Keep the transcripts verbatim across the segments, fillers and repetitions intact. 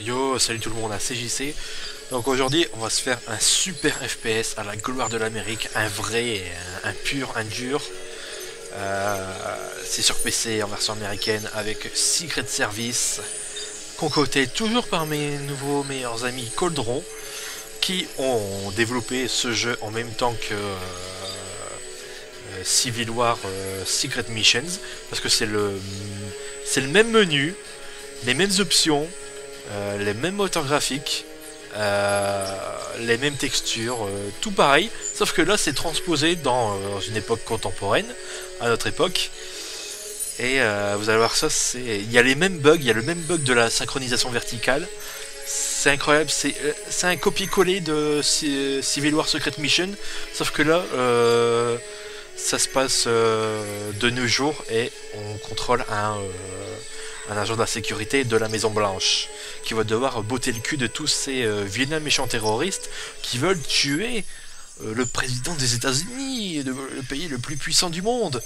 Yo, salut tout le monde, à C J C. Donc aujourd'hui, on va se faire un super F P S à la gloire de l'Amérique, un vrai, un, un pur, un dur. Euh, C'est sur P C en version américaine avec Secret Service, concocté toujours par mes nouveaux meilleurs amis Cauldron, qui ont développé ce jeu en même temps que euh, Civil War, euh, Secret Missions, parce que c'est le, c'est le même menu, les mêmes options. Euh, les mêmes moteurs graphiques, euh, les mêmes textures, euh, tout pareil, sauf que là c'est transposé dans euh, une époque contemporaine, à notre époque, et euh, vous allez voir ça, c'est, il y a les mêmes bugs, il y a le même bug de la synchronisation verticale, c'est incroyable, c'est euh, un copier-coller de C Civil War Secret Mission, sauf que là, euh, ça se passe euh, de nos jours, et on contrôle un... Euh, un agent de la sécurité de la Maison Blanche, qui va devoir botter le cul de tous ces euh, vilains méchants terroristes qui veulent tuer euh, le président des États-Unis, le pays le plus puissant du monde.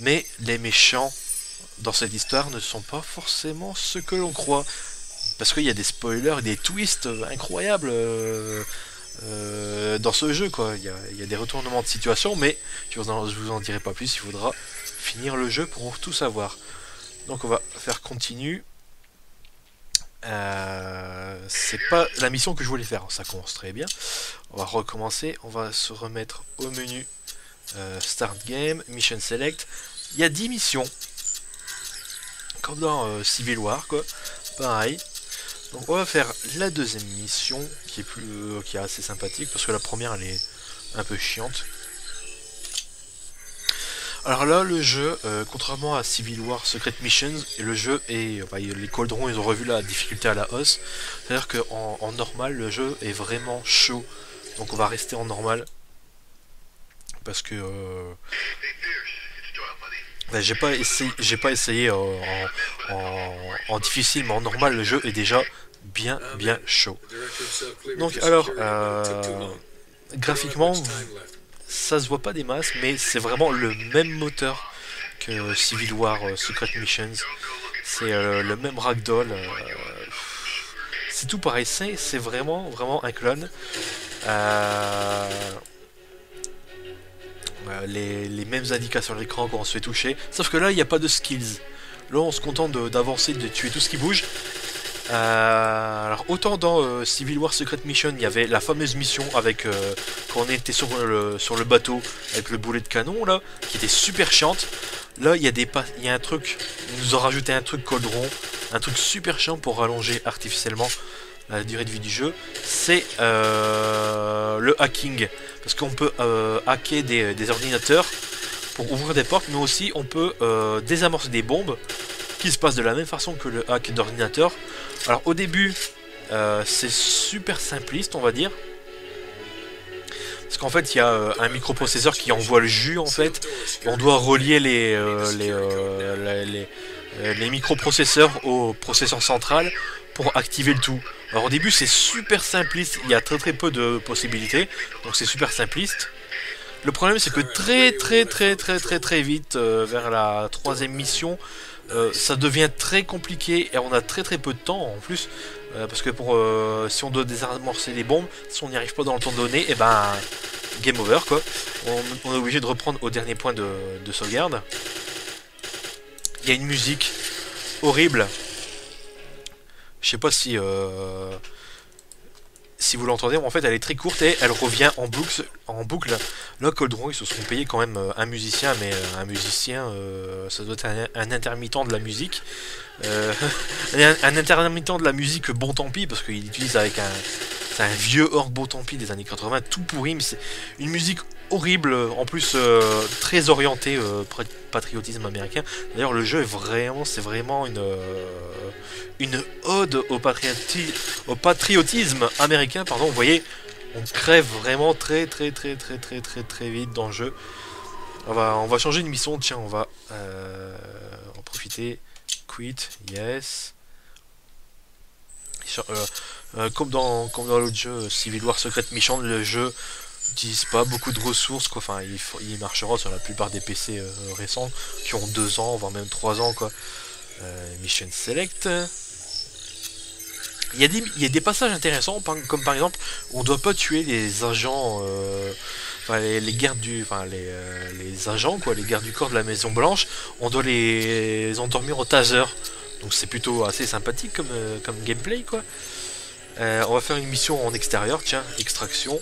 Mais les méchants dans cette histoire ne sont pas forcément ce que l'on croit, parce qu'il y a des spoilers et des twists incroyables euh, euh, dans ce jeu, quoi. Il y a, il y a des retournements de situation, mais je vous en, je vous en dirai pas plus, il faudra finir le jeu pour tout savoir. Donc on va faire continue. Euh, c'est pas la mission que je voulais faire, ça commence très bien. On va recommencer, on va se remettre au menu euh, Start Game, Mission Select. Il y a dix missions, comme dans euh, Civil War, quoi. Pareil. Donc on va faire la deuxième mission, qui est plus, euh, qui est assez sympathique, parce que la première elle est un peu chiante. Alors là, le jeu, euh, contrairement à Civil War Secret Missions, le jeu est... Bah, les Cauldrons, ils ont revu la difficulté à la hausse. C'est-à-dire qu'en en normal, le jeu est vraiment chaud. Donc on va rester en normal. Parce que... Euh, bah, j'ai pas essayé, j'ai pas essayé euh, en, en, en difficile, mais en normal, le jeu est déjà bien, bien chaud. Donc alors, euh, graphiquement... Ça se voit pas des masses, mais c'est vraiment le même moteur que Civil War euh, Secret Missions. C'est euh, le même ragdoll. Euh, c'est tout pareil. C'est vraiment, vraiment un clone. Euh, euh, les, les mêmes indications sur l'écran quand on se fait toucher. Sauf que là, il n'y a pas de skills. Là, on se contente d'avancer, de, de tuer tout ce qui bouge. Euh, alors autant dans euh, Civil War Secret Mission, il y avait la fameuse mission avec euh, quand on était sur le, sur le bateau avec le boulet de canon là, qui était super chiante. Là il y a des il y a un truc, ils nous ont rajouté un truc Cauldron, un truc super chiant pour rallonger artificiellement la durée de vie du jeu. C'est euh, le hacking, parce qu'on peut euh, hacker des, des ordinateurs pour ouvrir des portes, mais aussi on peut euh, désamorcer des bombes. Qui se passe de la même façon que le hack d'ordinateur. Alors au début euh, c'est super simpliste, on va dire, parce qu'en fait il y a euh, un microprocesseur qui envoie le jus en fait, et on doit relier les, euh, les, euh, les, les, les microprocesseurs au processeur central pour activer le tout. Alors au début c'est super simpliste, il y a très très peu de possibilités, donc c'est super simpliste. Le problème c'est que très très très très très très vite euh, vers la troisième mission, Euh, ça devient très compliqué et on a très très peu de temps en plus, euh, parce que pour euh, si on doit désamorcer les bombes, si on n'y arrive pas dans le temps donné, et eh ben game over quoi. On, on est obligé de reprendre au dernier point de, de sauvegarde. Il y a une musique horrible. Je sais pas si euh, si vous l'entendez, en fait elle est très courte et elle revient en boucle. En boucle. Là, Cauldron, ils se sont payés quand même un musicien, mais un musicien, euh, ça doit être un, un intermittent de la musique. Euh, un, un intermittent de la musique, bon tant pis, parce qu'il utilise avec un, un vieux orgue bon tant pis des années quatre-vingts, tout pourri, mais c'est une musique horrible, en plus euh, très orientée euh, patriotisme américain. D'ailleurs, le jeu est vraiment, c'est vraiment une, euh, une ode au, patrioti au patriotisme américain, pardon, vous voyez. On crève vraiment très très très très très très très vite dans le jeu. On va, on va changer de mission, tiens on va euh, en profiter. Quit, yes. Sur, euh, euh, comme dans, comme dans l'autre jeu Civil War Secret Mission, le jeu n'utilise pas beaucoup de ressources quoi. Enfin il, il marchera sur la plupart des P C euh, récents qui ont deux ans voire même trois ans quoi. Euh, mission Select. Il y a des, il y a des passages intéressants, comme par exemple, on doit pas tuer les agents, euh, enfin les, les gardes du, enfin les, euh, les agents quoi, les gardes du corps de la Maison Blanche, on doit les, les endormir au taser. Donc c'est plutôt assez sympathique comme, euh, comme gameplay quoi. Euh, on va faire une mission en extérieur, tiens, extraction.